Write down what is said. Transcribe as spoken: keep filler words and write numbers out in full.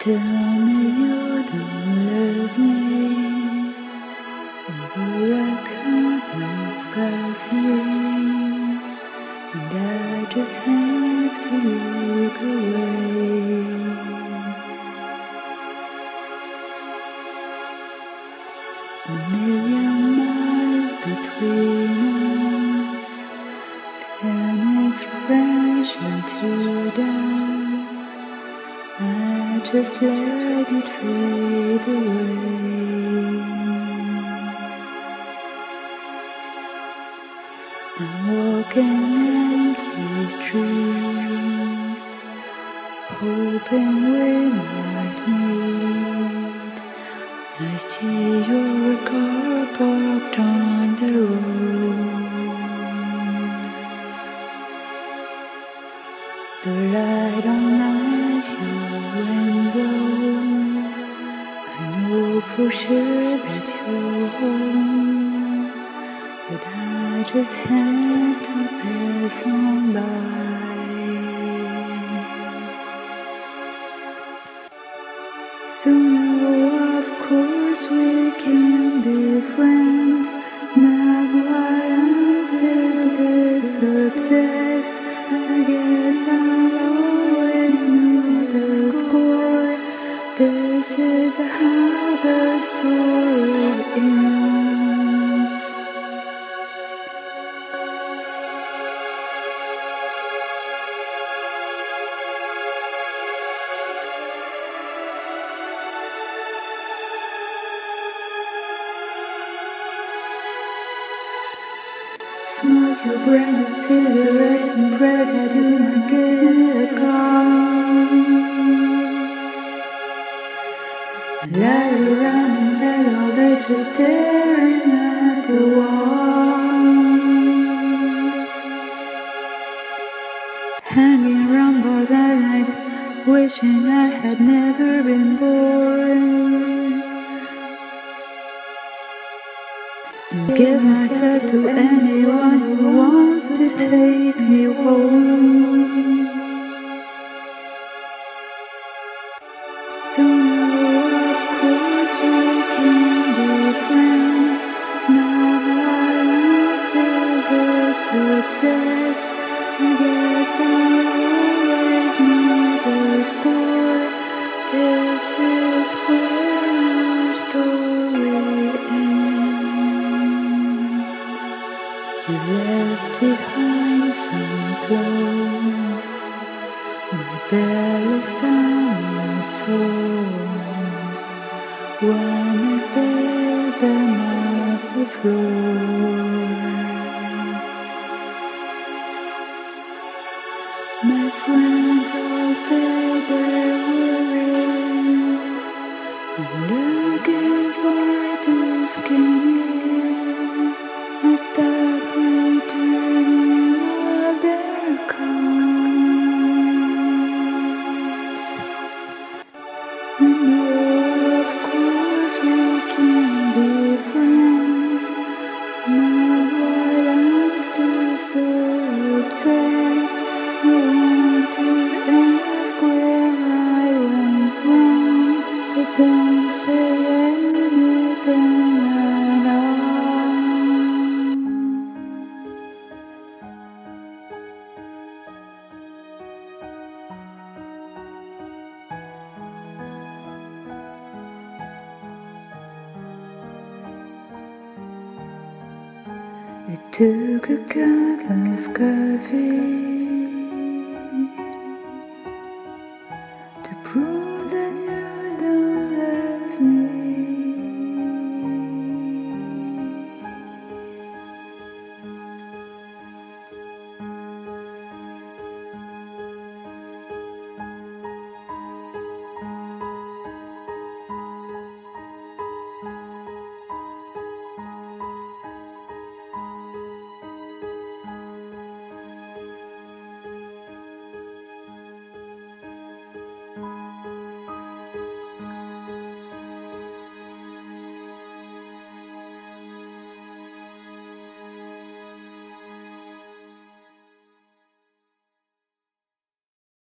Tell me you don't love me, although I can't look at you, and I just have to look away. A million miles between us, and it's fresh into dust. I just let it fade away. I'm walking empty streets, hoping we might meet. I see your car parked on the road, the light on for sure that you're home, but I just have to pass on by. So now, of course, we can be friends. Now why I'm still this obsessed. I guess I'll always know the score. This is how the story ends. Smoke your brand of cigarettes and pray that you might get a call. Lie around in bed all day, just staring at the walls. Hanging around bars at night, wishing I had never been born. And give myself to anyone who wants to take me home. So obsessed, I guess I'll always know the score. This is where our story ends. You left behind some clothes, my barely summer souls, when I build them up the floor. My friends all say they're worried, I'm looking for to skin. I start returning all their calls. And oh, of course we can be friends. Now while I'm still so obsessed, I want to ask where I went wrong, but don't say anything at all. I took a cup of coffee,